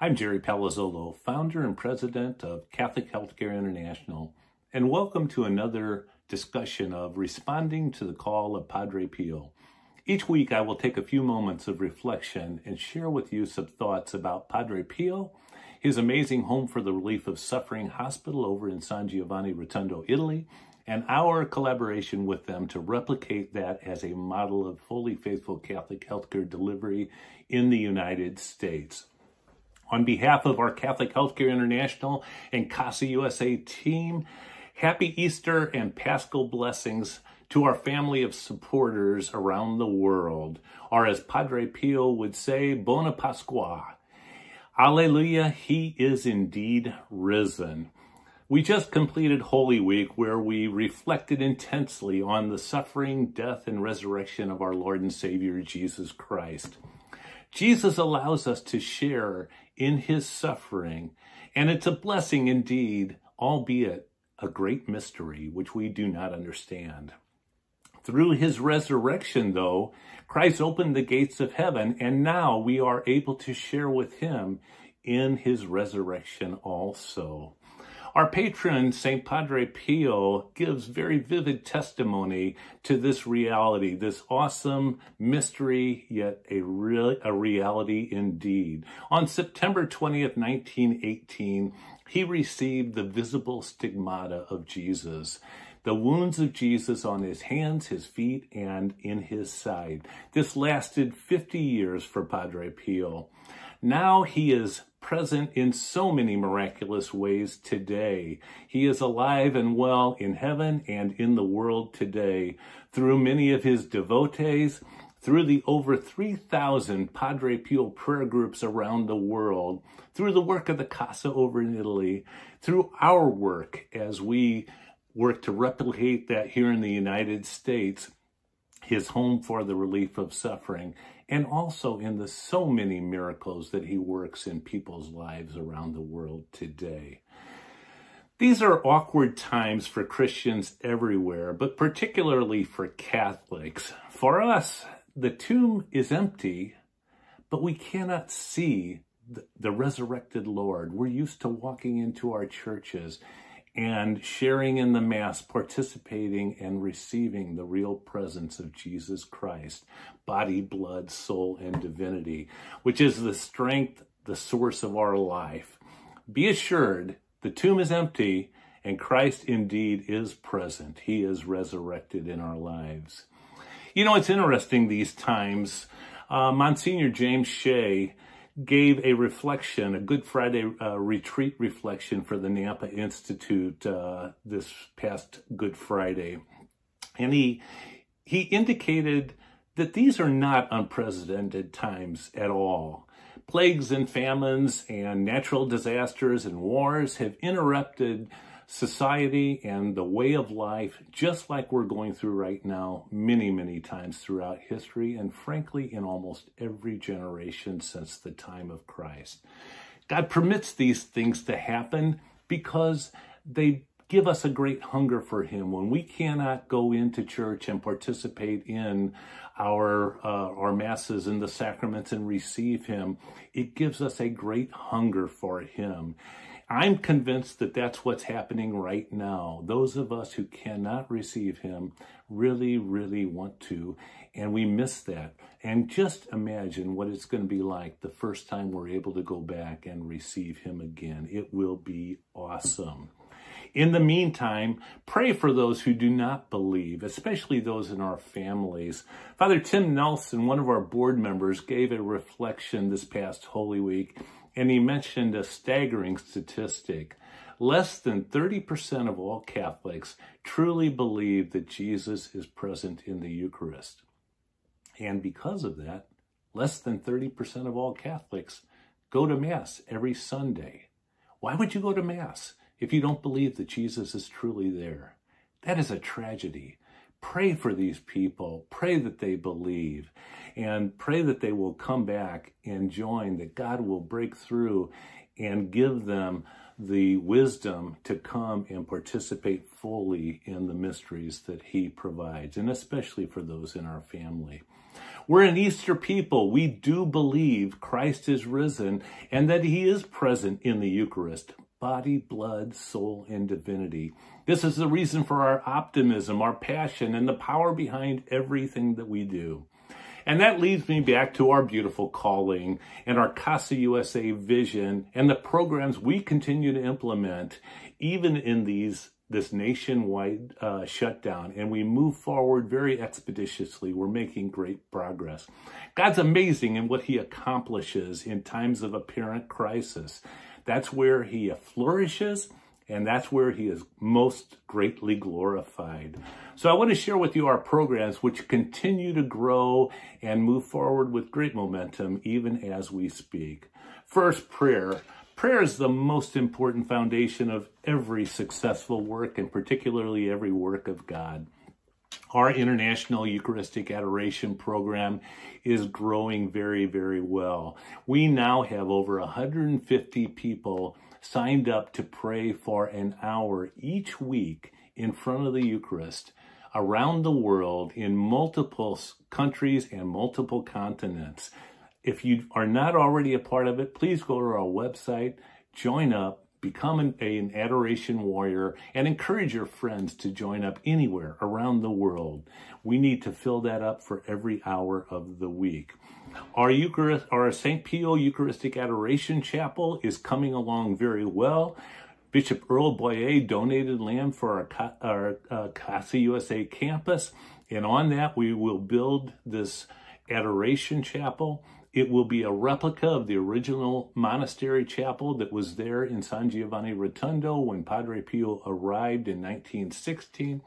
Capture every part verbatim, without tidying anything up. I'm Jerry Palazzolo, founder and president of Catholic Healthcare International, and welcome to another discussion of Responding to the Call of Padre Pio. Each week, I will take a few moments of reflection and share with you some thoughts about Padre Pio, his amazing Home for the Relief of Suffering hospital over in San Giovanni Rotondo, Italy, and our collaboration with them to replicate that as a model of fully faithful Catholic healthcare delivery in the United States. On behalf of our Catholic Healthcare International and Casa U S A team, happy Easter and Paschal blessings to our family of supporters around the world. Or as Padre Pio would say, Bona Pasqua. Alleluia, he is indeed risen. We just completed Holy Week, where we reflected intensely on the suffering, death, and resurrection of our Lord and Savior, Jesus Christ. Jesus allows us to share in his suffering, and it's a blessing indeed, albeit a great mystery which we do not understand. Through his resurrection, though, Christ opened the gates of heaven, and now we are able to share with him in his resurrection also. Our patron, Saint Padre Pio, gives very vivid testimony to this reality, this awesome mystery, yet a real, a reality indeed. On September twentieth, nineteen eighteen, he received the visible stigmata of Jesus, the wounds of Jesus on his hands, his feet, and in his side. This lasted fifty years for Padre Pio. Now he is present in so many miraculous ways today. He is alive and well in heaven and in the world today through many of his devotees, through the over three thousand Padre Pio prayer groups around the world, through the work of the Casa over in Italy, through our work as we work to replicate that here in the United States, his Home for the Relief of Suffering, and also in the so many miracles that he works in people's lives around the world today. These are awkward times for Christians everywhere, but particularly for Catholics. For us, the tomb is empty, but we cannot see the, the resurrected Lord. We're used to walking into our churches and sharing in the Mass, participating and receiving the real presence of Jesus Christ, body, blood, soul, and divinity, which is the strength, the source of our life. Be assured, the tomb is empty, and Christ indeed is present. He is resurrected in our lives. You know, it's interesting these times. Uh, Monsignor James Shea gave a reflection, a Good Friday uh, retreat reflection for the Napa Institute uh, this past Good Friday. And he, he indicated that these are not unprecedented times at all. Plagues and famines and natural disasters and wars have interrupted society and the way of life, just like we're going through right now many, many times throughout history, and frankly, in almost every generation since the time of Christ. God permits these things to happen because they give us a great hunger for him. When we cannot go into church and participate in our uh, our masses and the sacraments and receive him, it gives us a great hunger for him. I'm convinced that that's what's happening right now. Those of us who cannot receive him really, really want to, and we miss that. And just imagine what it's going to be like the first time we're able to go back and receive him again. It will be awesome. In the meantime, pray for those who do not believe, especially those in our families. Father Tim Nelson, one of our board members, gave a reflection this past Holy Week, and he mentioned a staggering statistic. Less than thirty percent of all Catholics truly believe that Jesus is present in the Eucharist. And because of that, less than thirty percent of all Catholics go to Mass every Sunday. Why would you go to Mass if you don't believe that Jesus is truly there? That is a tragedy. Pray for these people. Pray that they believe, and pray that they will come back and join, that God will break through and give them the wisdom to come and participate fully in the mysteries that he provides, and especially for those in our family. We're an Easter people. We do believe Christ is risen and that he is present in the Eucharist. Body, blood, soul, and divinity. This is the reason for our optimism, our passion, and the power behind everything that we do. And that leads me back to our beautiful calling and our Casa U S A vision and the programs we continue to implement, even in these this nationwide uh, shutdown. And we move forward very expeditiously. We're making great progress. God's amazing in what he accomplishes in times of apparent crisis. That's where he flourishes, and that's where he is most greatly glorified. So I want to share with you our programs, which continue to grow and move forward with great momentum, even as we speak. First, prayer. Prayer is the most important foundation of every successful work, and particularly every work of God. Our International Eucharistic Adoration Program is growing very, very well. We now have over one hundred fifty people signed up to pray for an hour each week in front of the Eucharist around the world in multiple countries and multiple continents. If you are not already a part of it, please go to our website, join up, become an, an adoration warrior, and encourage your friends to join up anywhere around the world. We need to fill that up for every hour of the week. Our Eucharist, our Saint Pio Eucharistic Adoration Chapel is coming along very well. Bishop Earl Boyer donated land for our, our uh, Casa U S A campus, and on that we will build this adoration chapel. It will be a replica of the original monastery chapel that was there in San Giovanni Rotondo when Padre Pio arrived in nineteen sixteen.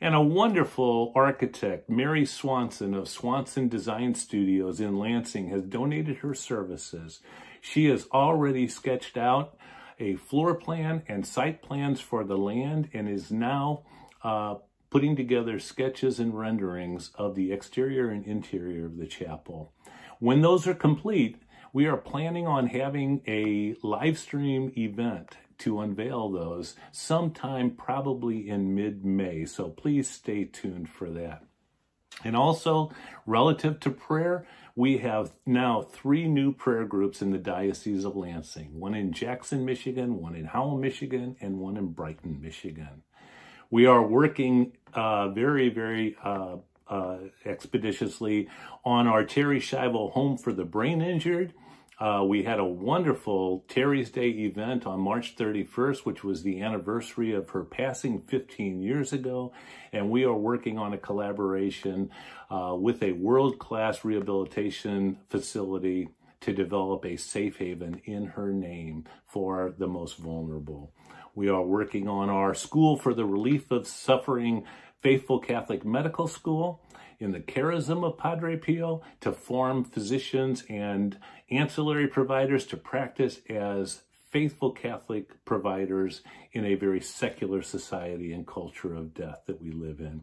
And a wonderful architect, Mary Swanson of Swanson Design Studios in Lansing, has donated her services. She has already sketched out a floor plan and site plans for the land and is now uh, putting together sketches and renderings of the exterior and interior of the chapel. When those are complete, we are planning on having a live stream event to unveil those sometime probably in mid-May. So please stay tuned for that. And also, relative to prayer, we have now three new prayer groups in the Diocese of Lansing, one in Jackson, Michigan, one in Howell, Michigan, and one in Brighton, Michigan. We are working uh, very, very uh, Uh, expeditiously on our Terry Schiavo Home for the Brain Injured. Uh, we had a wonderful Terry's Day event on March thirty-first, which was the anniversary of her passing fifteen years ago. And we are working on a collaboration uh, with a world-class rehabilitation facility to develop a safe haven in her name for the most vulnerable. We are working on our School for the Relief of Suffering Faithful Catholic Medical School in the charism of Padre Pio to form physicians and ancillary providers to practice as faithful Catholic providers in a very secular society and culture of death that we live in.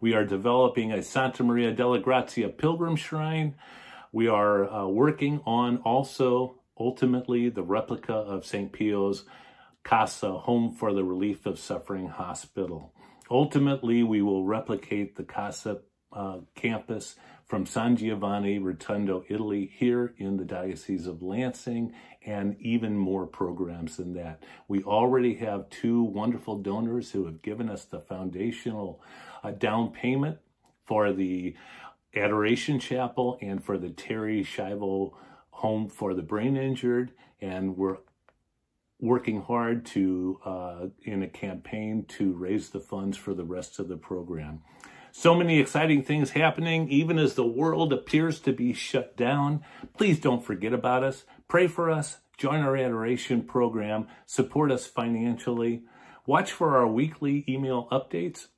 We are developing a Santa Maria della Grazia pilgrim shrine. We are uh, working on also, ultimately, the replica of Saint Pio's Casa, Home for the Relief of Suffering Hospital. Ultimately, we will replicate the Casa uh, campus from San Giovanni Rotondo, Italy, here in the Diocese of Lansing, and even more programs than that. We already have two wonderful donors who have given us the foundational uh, down payment for the Adoration Chapel and for the Terry Schiavo Home for the Brain Injured, and we're working hard to uh, in a campaign to raise the funds for the rest of the program. So many exciting things happening, even as the world appears to be shut down. Please don't forget about us. Pray for us. Join our adoration program. Support us financially. Watch for our weekly email updates.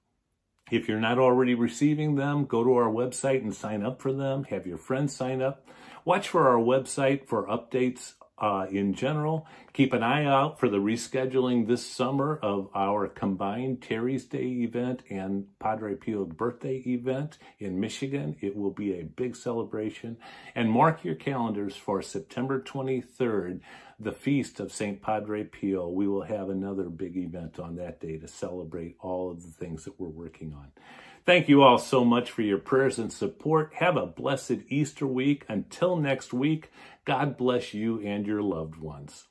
If you're not already receiving them, go to our website and sign up for them. Have your friends sign up. Watch for our website for updates Uh, in general. Keep an eye out for the rescheduling this summer of our combined Terry's Day event and Padre Pio birthday event in Michigan. It will be a big celebration. And mark your calendars for September twenty-third, the feast of Saint Padre Pio. We will have another big event on that day to celebrate all of the things that we're working on. Thank you all so much for your prayers and support. Have a blessed Easter week. Until next week, God bless you and your loved ones.